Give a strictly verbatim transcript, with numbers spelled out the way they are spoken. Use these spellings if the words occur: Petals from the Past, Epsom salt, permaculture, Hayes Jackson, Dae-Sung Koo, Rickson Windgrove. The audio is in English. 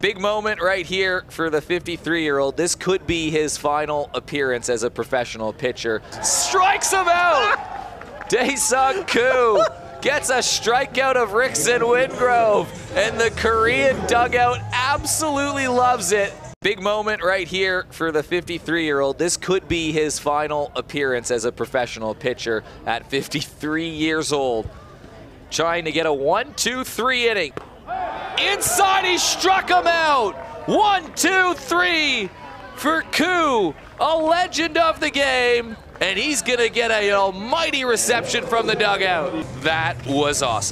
Big moment right here for the fifty-three-year-old. This could be his final appearance as a professional pitcher. Strikes him out! Dae-Sung Koo gets a strikeout of Rickson Windgrove, and the Korean dugout absolutely loves it. Big moment right here for the fifty-three-year-old. This could be his final appearance as a professional pitcher at fifty-three years old. Trying to get a one two three inning. Inside, he struck him out. One, two, three for Koo, a legend of the game. And he's gonna get a, an almighty reception from the dugout. That was awesome.